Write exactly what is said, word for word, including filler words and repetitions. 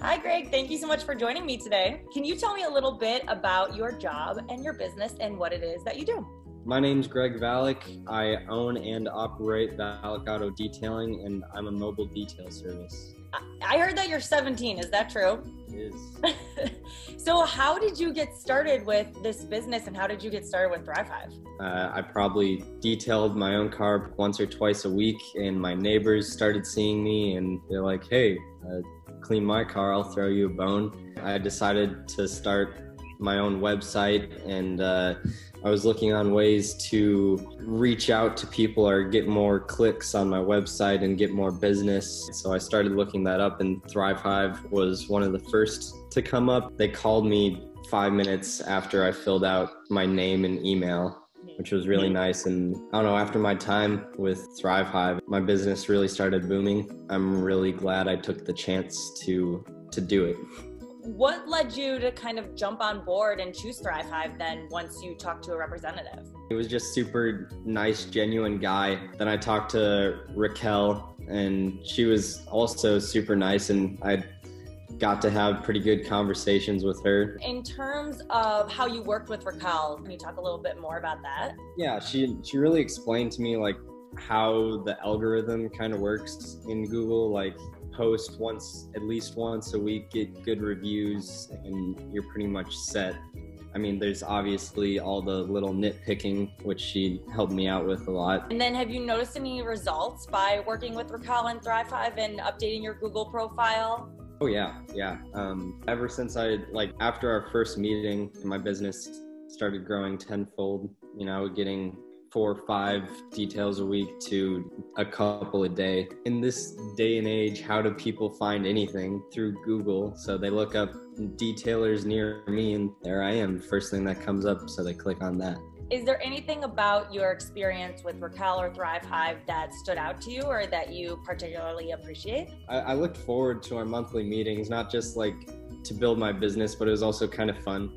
Hi, Greg. Thank you so much for joining me today. Can you tell me a little bit about your job and your business and what it is that you do? My name's Greg Valick. I own and operate Valick Auto Detailing, and I'm a mobile detail service. I heard that you're seventeen. Is that true? It is. So how did you get started with this business, and how did you get started with ThriveHive? Uh, I probably detailed my own car once or twice a week, and my neighbors started seeing me, and they're like, hey, uh, clean my car, I'll throw you a bone. I decided to start my own website, and uh, I was looking on ways to reach out to people or get more clicks on my website and get more business. So I started looking that up, and ThriveHive was one of the first to come up. They called me five minutes after I filled out my name and email, which was really nice. And I don't know, after my time with ThriveHive, my business really started booming. I'm really glad I took the chance to, to do it. What led you to kind of jump on board and choose ThriveHive then once you talked to a representative? It was just super nice, genuine guy. Then I talked to Raquel, and she was also super nice, and I got to have pretty good conversations with her. In terms of how you worked with Raquel, can you talk a little bit more about that? Yeah, she, she really explained to me like how the algorithm kind of works in Google, like post once, at least once a week, get good reviews, and you're pretty much set. I mean, there's obviously all the little nitpicking, which she helped me out with a lot. And then have you noticed any results by working with Raquel and ThriveHive and updating your Google profile? Oh yeah, yeah. Um, ever since I, like after our first meeting, my business started growing tenfold, you know, getting four or five details a week to a couple a day. In this day and age, how do people find anything? Through Google. So they look up detailers near me, and there I am, first thing that comes up, so they click on that. Is there anything about your experience with Raquel or ThriveHive that stood out to you or that you particularly appreciate? I, I looked forward to our monthly meetings, not just like to build my business, but it was also kind of fun.